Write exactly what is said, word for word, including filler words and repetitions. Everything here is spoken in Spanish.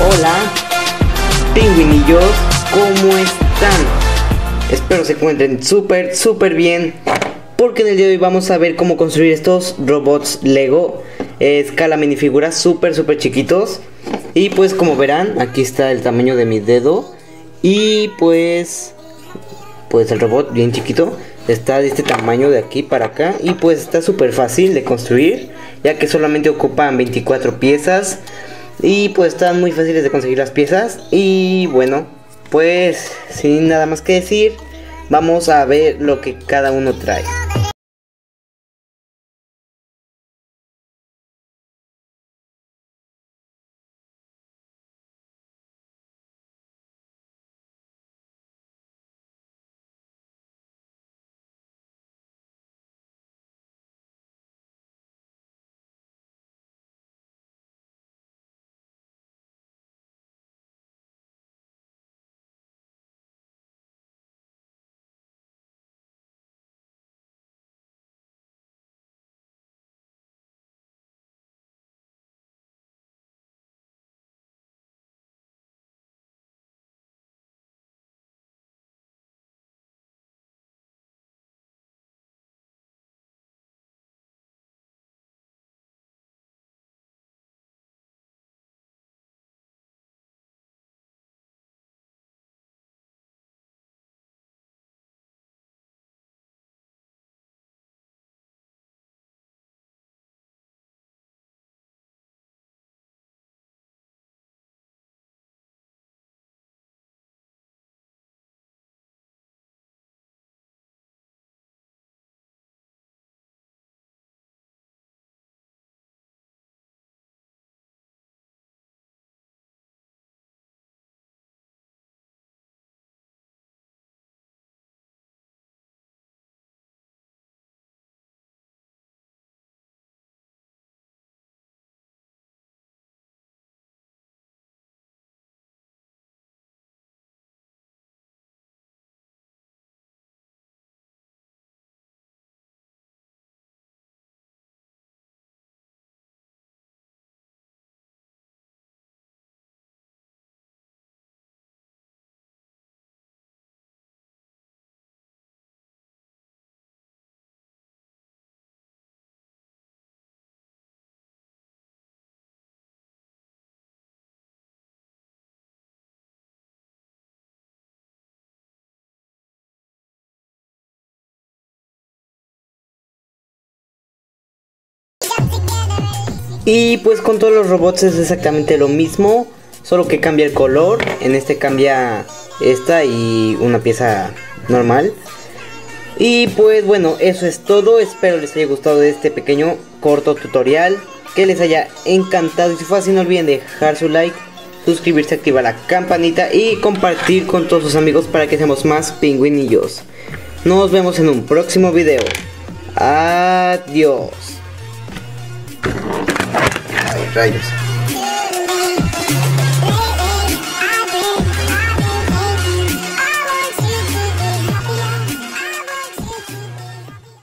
Hola, pingüinillos, ¿cómo están? Espero se encuentren súper, súper bien, porque en el día de hoy vamos a ver cómo construir estos robots Lego eh, escala minifiguras súper, súper chiquitos. Y pues como verán, aquí está el tamaño de mi dedo. Y pues, pues el robot bien chiquito está de este tamaño de aquí para acá. Y pues está súper fácil de construir, ya que solamente ocupan veinticuatro piezas. Y pues están muy fáciles de conseguir las piezas. Y bueno, pues sin nada más que decir, vamos a ver lo que cada uno trae. Y pues con todos los robots es exactamente lo mismo, solo que cambia el color. En este cambia esta y una pieza normal. Y pues bueno, eso es todo. Espero les haya gustado este pequeño corto tutorial, que les haya encantado. Y si fue así, no olviden dejar su like, suscribirse, activar la campanita y compartir con todos sus amigos para que seamos más pingüinillos. Nos vemos en un próximo video. Adiós. Rayos.